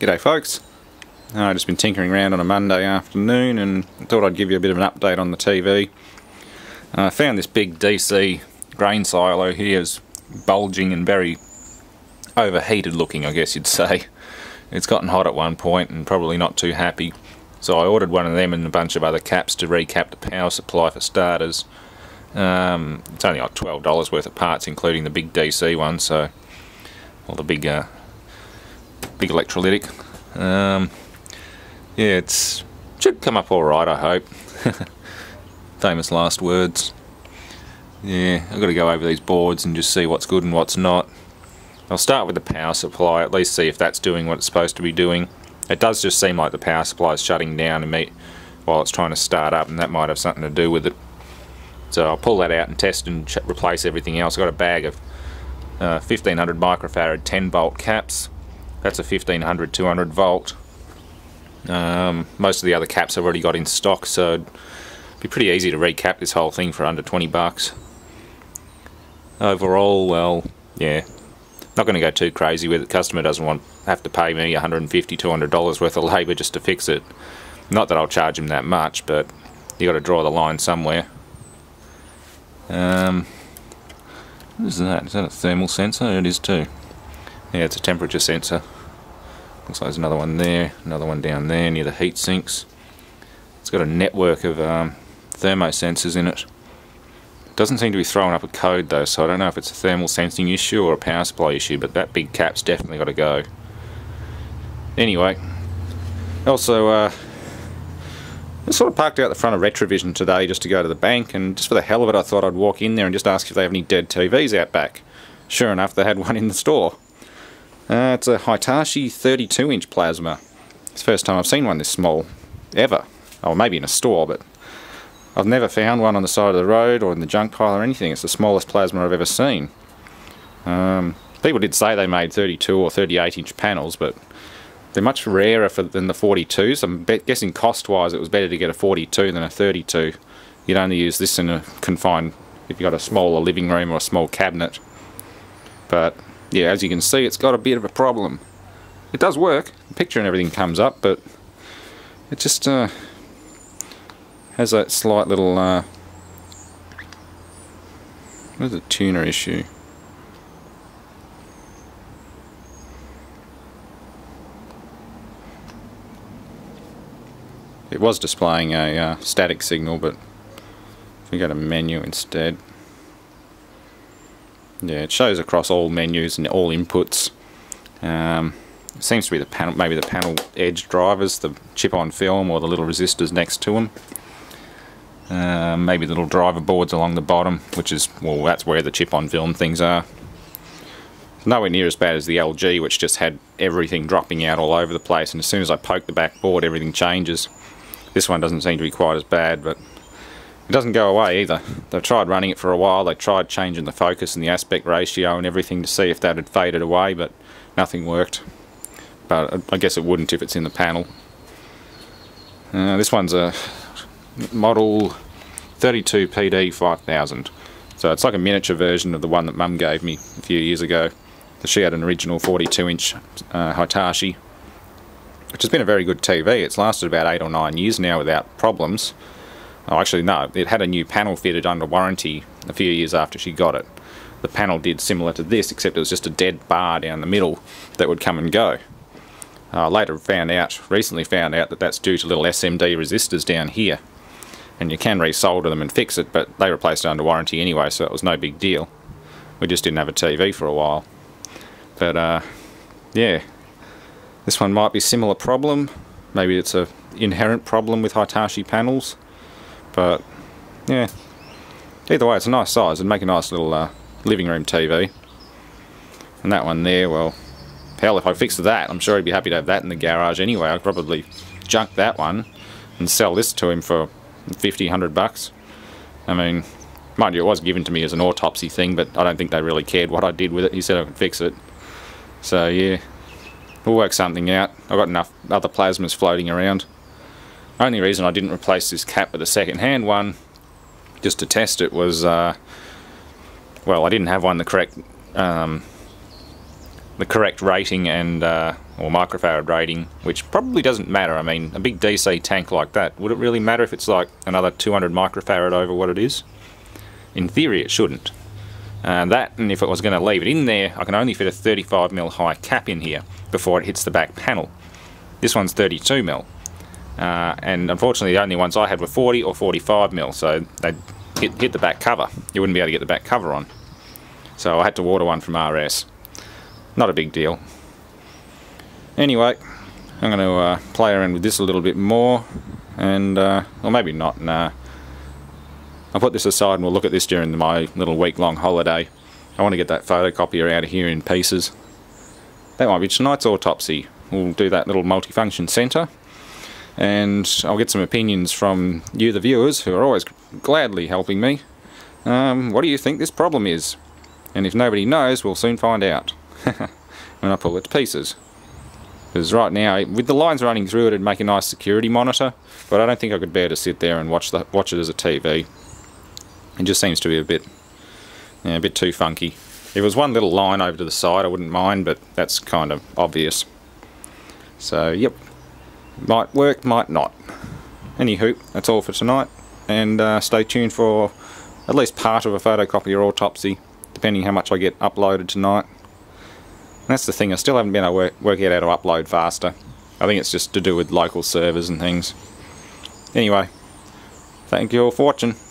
G'day folks, I've just been tinkering around on a Monday afternoon and thought I'd give you a bit of an update on the TV. I found this big DC grain silo here is bulging and very overheated looking, I guess you'd say. It's gotten hot at one point and probably not too happy, so I ordered one of them and a bunch of other caps to recap the power supply for starters. It's only like $12 worth of parts including the big DC one, so, well, the big electrolytic. Yeah, it should come up alright, I hope. Famous last words. Yeah, I've got to go over these boards and just see what's good and what's not. I'll start with the power supply, at least see if that's doing what it's supposed to be doing. It does just seem like the power supply is shutting down and while it's trying to start up, and that might have something to do with it. So I'll pull that out and test and replace everything else. I've got a bag of 1500 microfarad 10 volt caps. That's a 1500 200 volt. Most of the other caps I've already got in stock, so it'd be pretty easy to recap this whole thing for under 20 bucks. Overall, well, yeah, not going to go too crazy with it. The customer doesn't have to pay me $150, $200 worth of labour just to fix it. Not that I'll charge him that much, but you got to draw the line somewhere. What is that? Is that a thermal sensor? It is too. Yeah, it's a temperature sensor. Looks like there's another one there, another one down there near the heat sinks. It's got a network of thermosensors in it. It doesn't seem to be throwing up a code though, so I don't know if it's a thermal sensing issue or a power supply issue, but that big cap's definitely got to go. Anyway, also I sort of parked out the front of RetroVision today just to go to the bank, and just for the hell of it I thought I'd walk in there and just ask if they have any dead TVs out back. Sure enough, they had one in the store. It's a Hitachi 32-inch plasma. It's the first time I've seen one this small, ever. Oh, maybe in a store, but I've never found one on the side of the road or in the junk pile or anything. It's the smallest plasma I've ever seen. People did say they made 32 or 38-inch panels, but they're much rarer than the 42s. I'm guessing cost-wise it was better to get a 42 than a 32. You'd only use this in a confined, if you've got a smaller living room or a small cabinet. But yeah, as you can see, it's got a bit of a problem. It does work, the picture and everything comes up, but it just has that slight little what is it, tuner issue. It was displaying a static signal, but if we go to menu instead. Yeah, it shows across all menus and all inputs. It seems to be the panel, maybe the panel edge drivers, the chip-on film, or the little resistors next to them. Maybe the little driver boards along the bottom, which is, well, that's where the chip-on film things are. It's nowhere near as bad as the LG, which just had everything dropping out all over the place, and as soon as I poke the back board, everything changes. This one doesn't seem to be quite as bad, but it doesn't go away either. They tried running it for a while, they tried changing the focus and the aspect ratio and everything to see if that had faded away, but nothing worked. But I guess it wouldn't if it's in the panel. This one's a model 32PD 5000, so it's like a miniature version of the one that Mum gave me a few years ago. She had an original 42-inch Hitachi, which has been a very good TV. It's lasted about 8 or 9 years now without problems. Oh, actually no, it had a new panel fitted under warranty a few years after she got it. The panel did similar to this, except it was just a dead bar down the middle that would come and go. I later recently found out that that's due to little SMD resistors down here. And you can resolder them and fix it, but they replaced it under warranty anyway, so it was no big deal. We just didn't have a TV for a while. But yeah, this one might be a similar problem. Maybe it's an inherent problem with Hitachi panels. But yeah, either way, it's a nice size. It'd make a nice little living room TV. And that one there, well, hell, if I fixed that, I'm sure he'd be happy to have that in the garage anyway. I'd probably junk that one and sell this to him for 50, 100 bucks. I mean, mind you, it was given to me as an autopsy thing, but I don't think they really cared what I did with it. He said I could fix it. So yeah, we'll work something out. I've got enough other plasmas floating around. Only reason I didn't replace this cap with a second-hand one, just to test it, was, well, I didn't have one the correct rating and or microfarad rating, which probably doesn't matter. I mean, a big DC tank like that, would it really matter if it's like another 200 microfarad over what it is? In theory, it shouldn't. And if it was going to leave it in there, I can only fit a 35mm high cap in here before it hits the back panel. This one's 32mm. And unfortunately, the only ones I had were 40 or 45mm, so they'd hit the back cover. You wouldn't be able to get the back cover on. So I had to order one from RS. Not a big deal. Anyway, I'm going to play around with this a little bit more, and or maybe not. Nah. I'll put this aside and we'll look at this during my little week-long holiday. I want to get that photocopier out of here in pieces. That might be tonight's autopsy. We'll do that little multifunction centre, and I'll get some opinions from you, the viewers, who are always gladly helping me. What do you think this problem is? And if nobody knows, we'll soon find out when I pull it to pieces. Because right now, with the lines running through it, it'd make a nice security monitor, but I don't think I could bear to sit there and watch it as a TV. It just seems to be a bit too funky. If it was one little line over to the side, I wouldn't mind, but that's kind of obvious. So, yep. Might work, might not. Anywho, that's all for tonight, and stay tuned for at least part of a photocopier autopsy, depending how much I get uploaded tonight. And that's the thing, I still haven't been able to work out how to upload faster. I think it's just to do with local servers and things. Anyway, thank you all for watching.